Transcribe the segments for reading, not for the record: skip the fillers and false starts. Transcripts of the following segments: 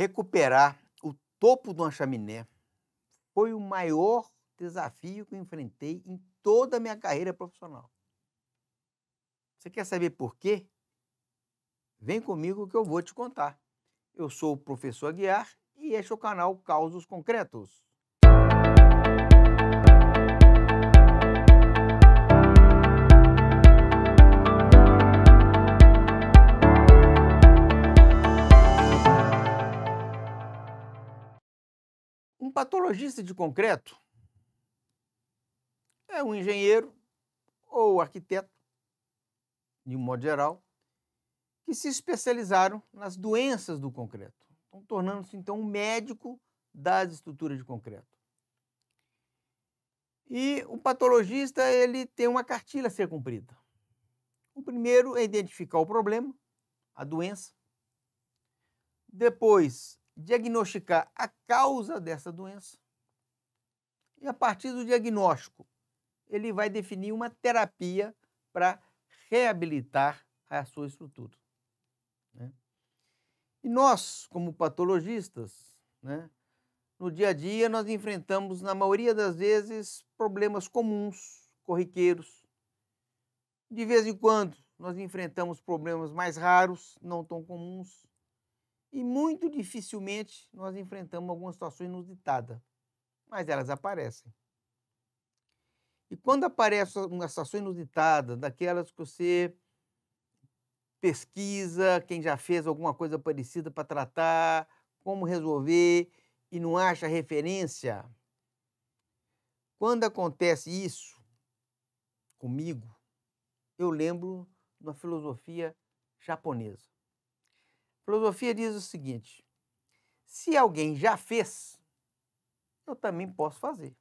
Recuperar o topo de uma chaminé foi o maior desafio que eu enfrentei em toda a minha carreira profissional. Você quer saber por quê? Vem comigo que eu vou te contar. Eu sou o professor Aguiar e este é o canal Causos Concretos. Um patologista de concreto é um engenheiro ou arquiteto, de um modo geral, que se especializaram nas doenças do concreto, então, tornando-se então um médico das estruturas de concreto. E o patologista ele tem uma cartilha a ser cumprida. O primeiro é identificar o problema, a doença, depois diagnosticar a causa dessa doença e, a partir do diagnóstico, ele vai definir uma terapia para reabilitar a sua estrutura, né? E nós, como patologistas, né, no dia a dia nós enfrentamos, na maioria das vezes, problemas comuns, corriqueiros. De vez em quando, nós enfrentamos problemas mais raros, não tão comuns. E muito dificilmente nós enfrentamos algumas situações inusitadas, mas elas aparecem. E quando aparece uma situação inusitada, daquelas que você pesquisa, quem já fez alguma coisa parecida para tratar, como resolver e não acha referência, quando acontece isso comigo, eu lembro de uma filosofia japonesa. A filosofia diz o seguinte: se alguém já fez, eu também posso fazer.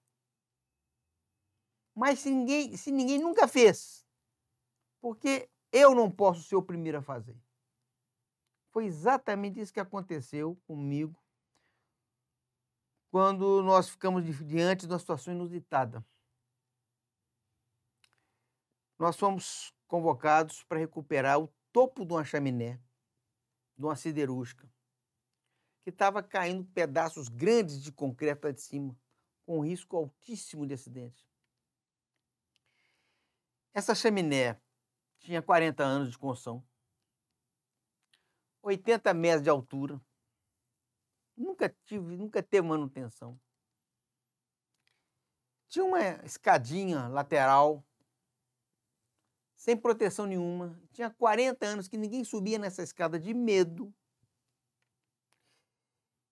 Mas se ninguém nunca fez, porque eu não posso ser o primeiro a fazer. Foi exatamente isso que aconteceu comigo quando nós ficamos diante de uma situação inusitada. Nós fomos convocados para recuperar o topo de uma chaminé, de uma siderúrgica, que estava caindo pedaços grandes de concreto lá de cima, com risco altíssimo de acidente. Essa chaminé tinha 40 anos de construção, 80 metros de altura, nunca teve manutenção. Tinha uma escadinha lateral, sem proteção nenhuma. Tinha 40 anos que ninguém subia nessa escada de medo.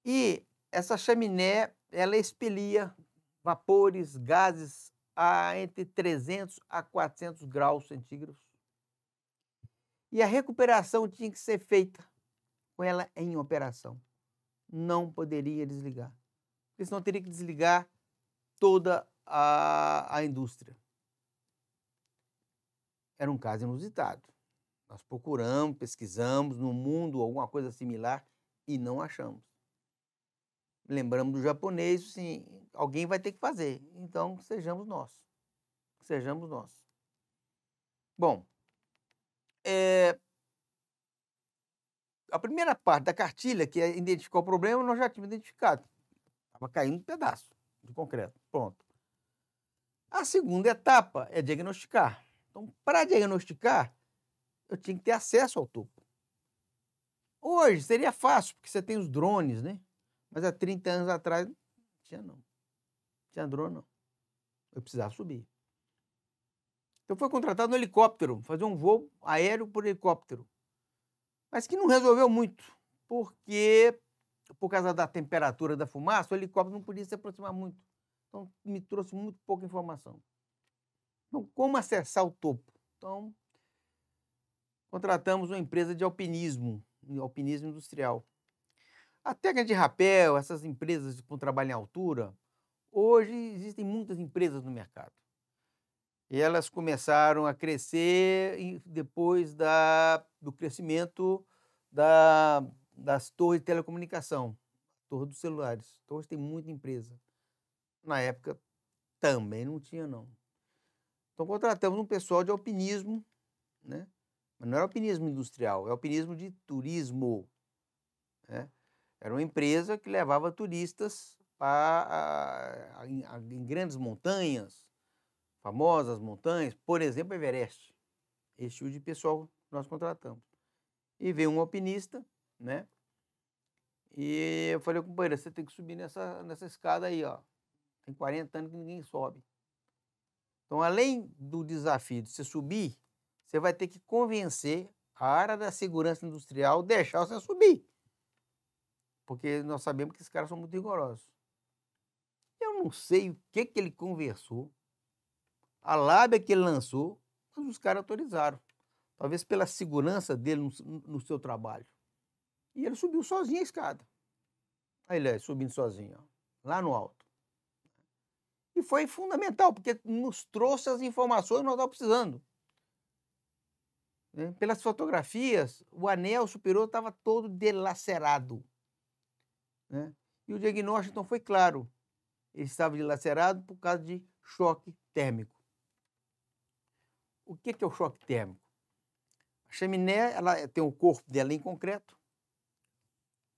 E essa chaminé, ela expelia vapores, gases a entre 300 a 400 graus centígrados. E a recuperação tinha que ser feita com ela em operação. Não poderia desligar, porque senão teria que desligar toda a indústria. Era um caso inusitado. Nós procuramos, pesquisamos no mundo alguma coisa similar e não achamos. Lembramos do japonês, assim, alguém vai ter que fazer, então sejamos nós. Sejamos nós. Bom, a primeira parte da cartilha, que é identificar o problema, nós já tínhamos identificado. Estava caindo um pedaço de concreto, pronto. A segunda etapa é diagnosticar. Então, para diagnosticar, eu tinha que ter acesso ao topo. Hoje seria fácil, porque você tem os drones, né? Mas há 30 anos atrás, não tinha drone, não. Eu precisava subir. Então, foi contratado um helicóptero, fazer um voo aéreo por helicóptero. Mas que não resolveu muito, porque, por causa da temperatura da fumaça, o helicóptero não podia se aproximar muito. Então, me trouxe muito pouca informação. Então, como acessar o topo? Então, contratamos uma empresa de alpinismo industrial. A técnica de rapel, essas empresas que trabalham em altura, hoje existem muitas empresas no mercado. E elas começaram a crescer depois do crescimento das torres de telecomunicação, torres dos celulares. Hoje tem muita empresa. Na época também não tinha, não. Então, contratamos um pessoal de alpinismo, né? Mas não era alpinismo industrial, é alpinismo de turismo, né? Era uma empresa que levava turistas em grandes montanhas, famosas montanhas, por exemplo, Everest. Esse tipo de pessoal nós contratamos. E veio um alpinista, né? E eu falei, companheiro, você tem que subir nessa escada aí, ó. Tem 40 anos que ninguém sobe. Então, além do desafio de você subir, você vai ter que convencer a área da segurança industrial a deixar você subir. Porque nós sabemos que esses caras são muito rigorosos. Eu não sei o que que ele conversou, a lábia que ele lançou, mas os caras autorizaram. Talvez pela segurança dele no seu trabalho. E ele subiu sozinho a escada. Aí ele subindo sozinho, ó, lá no alto. E foi fundamental, porque nos trouxe as informações que nós estávamos precisando. Pelas fotografias, o anel superior estava todo dilacerado. Né? E o diagnóstico, então, foi claro. Ele estava dilacerado por causa de choque térmico. O que é o choque térmico? A chaminé, ela tem o corpo dela em concreto.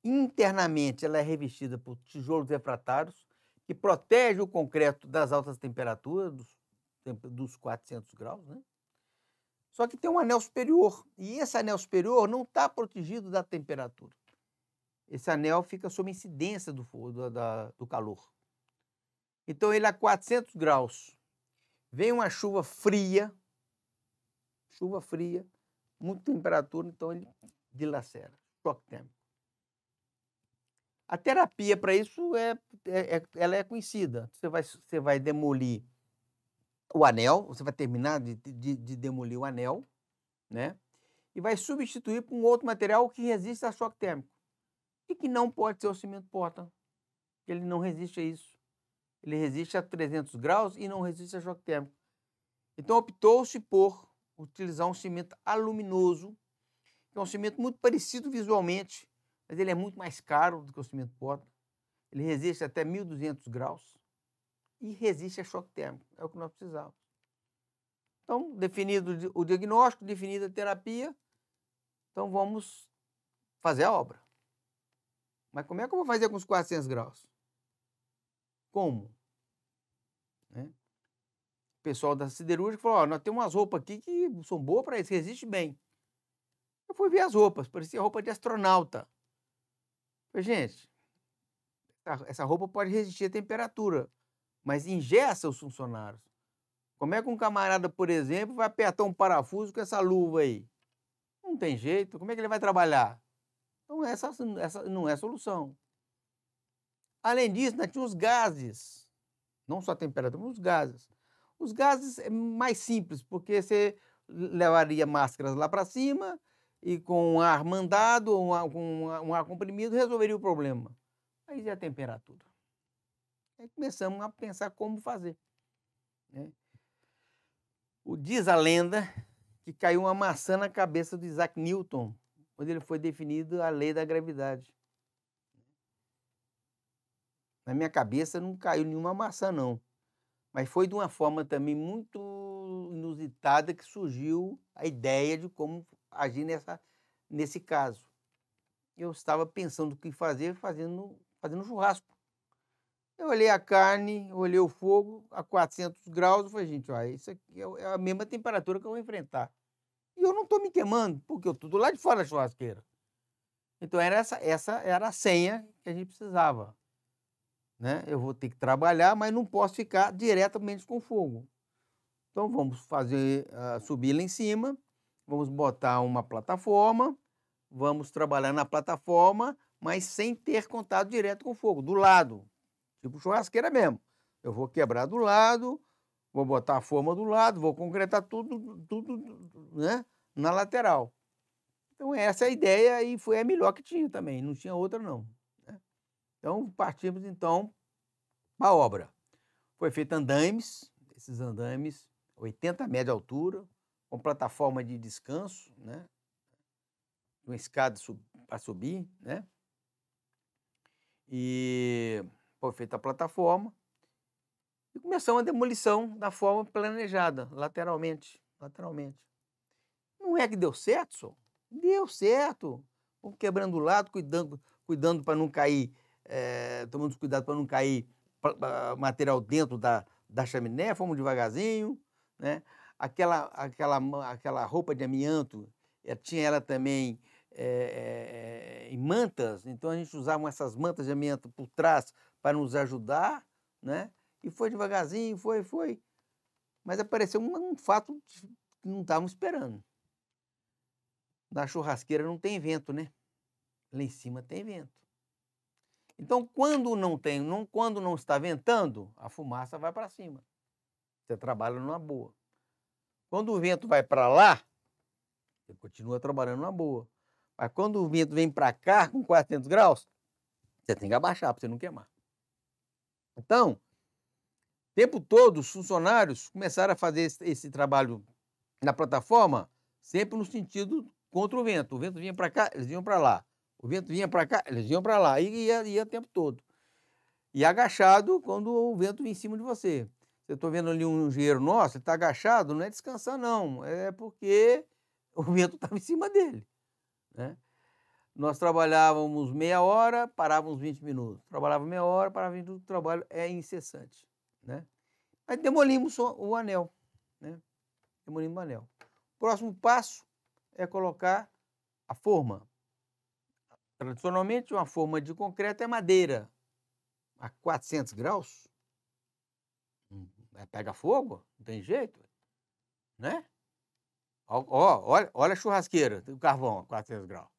Internamente, ela é revestida por tijolos refratários, que protege o concreto das altas temperaturas, dos 400 graus, né? Só que tem um anel superior, e esse anel superior não está protegido da temperatura. Esse anel fica sob incidência do calor. Então, ele a 400 graus. Vem uma chuva fria, muita temperatura, então ele dilacera, choque térmico. A terapia para isso ela é conhecida. Você vai demolir o anel, você vai terminar de demolir o anel, né? E vai substituir por um outro material que resiste a choque térmico. E que não pode ser o cimento Portland. Ele não resiste a isso. Ele resiste a 300 graus e não resiste a choque térmico. Então optou-se por utilizar um cimento aluminoso, que é um cimento muito parecido visualmente, mas ele é muito mais caro do que o cimento Portland. Ele resiste até 1.200 graus e resiste a choque térmico. É o que nós precisávamos. Então, definido o diagnóstico, definida a terapia, então vamos fazer a obra. Mas como é que eu vou fazer com os 400 graus? Como? Né? O pessoal da siderúrgica falou, ó, nós temos umas roupas aqui que são boas para isso, resiste bem. Eu fui ver as roupas, parecia roupa de astronauta. Falei, gente, essa roupa pode resistir à temperatura, mas engessa os funcionários. Como é que um camarada, por exemplo, vai apertar um parafuso com essa luva aí? Não tem jeito, como é que ele vai trabalhar? Então, essa não é a solução. Além disso, nós tínhamos os gases, não só a temperatura, mas os gases. Os gases é mais simples, porque você levaria máscaras lá para cima, e com um ar mandado, um ar comprimido, resolveria o problema. Aí já é a temperatura. Aí começamos a pensar como fazer. Né? Diz a lenda que caiu uma maçã na cabeça do Isaac Newton, onde ele foi definido a lei da gravidade. Na minha cabeça não caiu nenhuma maçã, não. Mas foi de uma forma também muito inusitada que surgiu a ideia de como agir nesse caso. Eu estava pensando o que fazer, fazendo churrasco. Eu olhei a carne, olhei o fogo a 400 graus e falei, gente, ó, isso aqui é a mesma temperatura que eu vou enfrentar. E eu não estou me queimando, porque eu estou do lado de fora da churrasqueira. Então, essa era a senha que a gente precisava. Né? Eu vou ter que trabalhar, mas não posso ficar diretamente com fogo. Então, vamos fazer, subir lá em cima. Vamos botar uma plataforma, vamos trabalhar na plataforma, mas sem ter contato direto com o fogo, do lado, tipo churrasqueira mesmo. Eu vou quebrar do lado, vou botar a forma do lado, vou concretar tudo, né, na lateral. Então essa é a ideia e foi a melhor que tinha também, não tinha outra não. Né? Então partimos então para a obra. Foi feito andaimes, esses andaimes, 80 metros de altura, com plataforma de descanso, né? Uma escada para subir, né? E foi feita a plataforma e começamos a demolição da forma planejada, lateralmente. Não é que deu certo, só? Deu certo. Vamos quebrando o lado, cuidando, cuidando para não cair, tomando cuidado para não cair material dentro da chaminé, fomos devagarzinho, né? Aquela roupa de amianto, tinha ela também em mantas, então a gente usava essas mantas de amianto por trás para nos ajudar, né? E foi devagarzinho, foi. Mas apareceu um fato que não estávamos esperando. Na churrasqueira não tem vento, né? Lá em cima tem vento. Então, quando não está ventando, a fumaça vai para cima. Você trabalha numa boa. Quando o vento vai para lá, você continua trabalhando numa boa. Mas quando o vento vem para cá, com 400 graus, você tem que abaixar para você não queimar. Então, o tempo todo, os funcionários começaram a fazer esse trabalho na plataforma, sempre no sentido contra o vento. O vento vinha para cá, eles vinham para lá. O vento vinha para cá, eles vinham para lá. E ia o tempo todo. E agachado quando o vento vinha em cima de você. Eu estou vendo ali um engenheiro nosso, ele está agachado, não é descansar, não. É porque o vento estava em cima dele, né? Nós trabalhávamos meia hora, parávamos 20 minutos. Trabalhava meia hora, parava 20 minutos. O trabalho é incessante, né? Aí demolimos o anel, né? Demolimos o anel. O próximo passo é colocar a forma. Tradicionalmente, uma forma de concreto é madeira. A 400 graus, pega fogo, não tem jeito, né? Olha a churrasqueira, o carvão a 400 graus.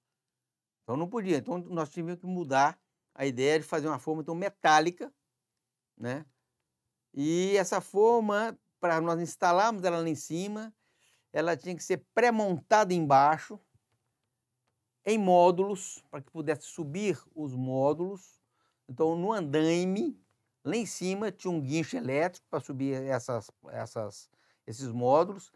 Então não podia, então nós tivemos que mudar a ideia de fazer uma forma então metálica, né? E essa forma, para nós instalarmos ela lá em cima, ela tinha que ser pré-montada embaixo, em módulos, para que pudesse subir os módulos. Então no andaime, lá em cima tinha um guincho elétrico para subir esses módulos.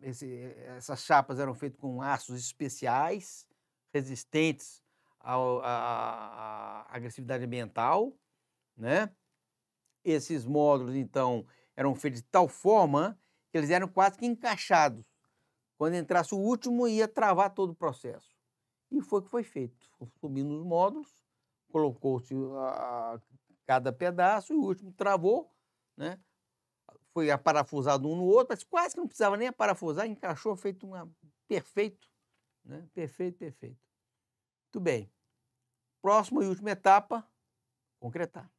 Essas chapas eram feitas com aços especiais, resistentes à agressividade ambiental, né? Esses módulos, então, eram feitos de tal forma que eles eram quase que encaixados. Quando entrasse o último, ia travar todo o processo. E foi o que foi feito. Subindo os módulos, colocou-se cada pedaço e o último travou, né? Foi aparafusado um no outro, mas quase que não precisava nem aparafusar, encaixou, feito perfeito, né? Perfeito. Muito bem. Próxima e última etapa, concretar.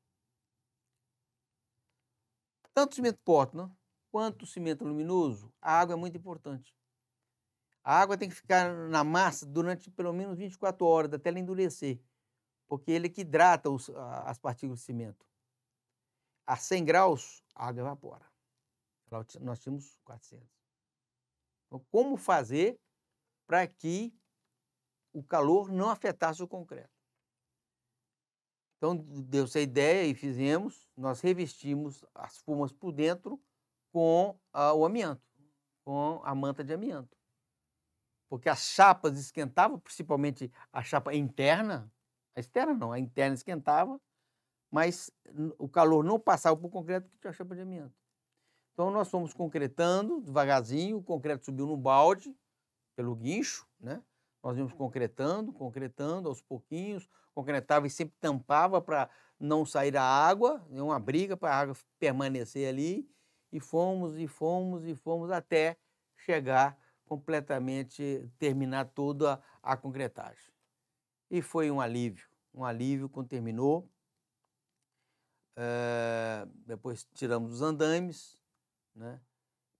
Tanto o cimento Portland quanto o cimento luminoso, a água é muito importante. A água tem que ficar na massa durante pelo menos 24 horas, até ela endurecer, porque ele é que hidrata as partículas de cimento. A 100 graus, a água evapora. Nós tínhamos 400. Então, como fazer para que o calor não afetasse o concreto? Então, deu-se a ideia e fizemos. Nós revestimos as formas por dentro com o amianto, com a manta de amianto. Porque as chapas esquentavam, principalmente a chapa interna. A externa não, a interna esquentava, mas o calor não passava para o concreto que tinha chapa de amianto. Então, nós fomos concretando devagarzinho, o concreto subiu no balde, pelo guincho, né? Nós íamos concretando aos pouquinhos, concretava e sempre tampava para não sair a água, uma briga para a água permanecer ali, e fomos até chegar completamente, terminar toda a concretagem. E foi um alívio quando terminou. Depois tiramos os andaimes, né?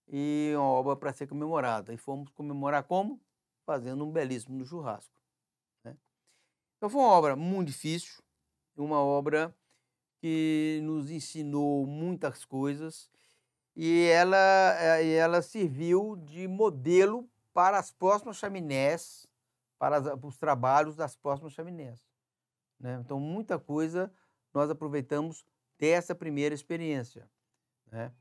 E uma obra para ser comemorada. E fomos comemorar como? Fazendo um belíssimo churrasco, né? Então foi uma obra muito difícil, uma obra que nos ensinou muitas coisas e ela serviu de modelo para as próximas chaminés, para os trabalhos das próximas chaminés, né? Então muita coisa nós aproveitamos dessa primeira experiência, né?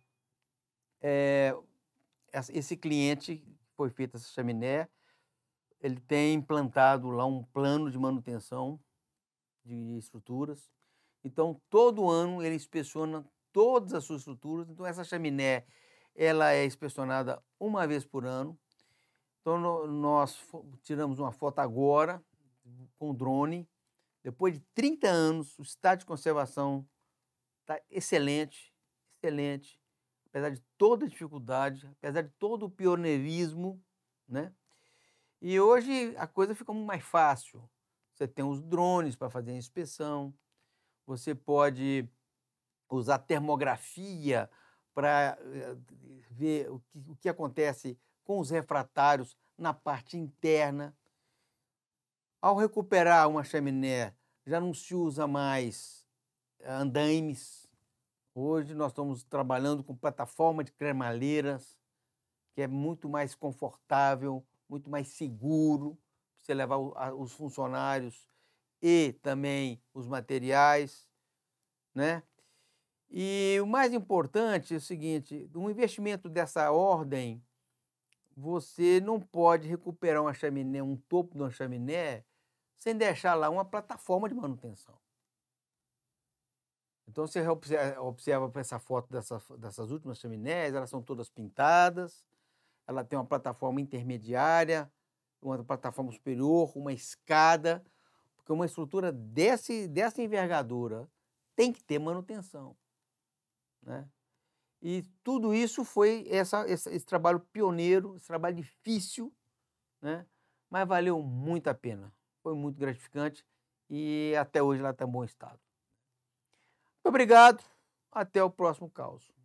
Esse cliente que foi feito essa chaminé, ele tem implantado lá um plano de manutenção de estruturas. Então, todo ano ele inspeciona todas as suas estruturas. Então, essa chaminé, ela é inspecionada uma vez por ano. Então, nós tiramos uma foto agora com drone. Depois de 30 anos, o estado de conservação está excelente, excelente. Apesar de toda a dificuldade, apesar de todo o pioneirismo, né? E hoje a coisa fica muito mais fácil. Você tem os drones para fazer a inspeção, você pode usar termografia para ver o que acontece com os refratários na parte interna. Ao recuperar uma chaminé, já não se usa mais andaimes. Hoje nós estamos trabalhando com plataforma de cremalheiras, que é muito mais confortável, muito mais seguro para você levar os funcionários e também os materiais, né? E o mais importante é o seguinte, um investimento dessa ordem, você não pode recuperar uma chaminé, um topo de uma chaminé, sem deixar lá uma plataforma de manutenção. Então, você observa essa foto dessas últimas chaminés, elas são todas pintadas, ela tem uma plataforma intermediária, uma plataforma superior, uma escada, porque uma estrutura dessa envergadura tem que ter manutenção, né? E tudo isso foi esse trabalho pioneiro, esse trabalho difícil, né? Mas valeu muito a pena, foi muito gratificante e até hoje ela está em bom estado. Muito obrigado, até o próximo causo.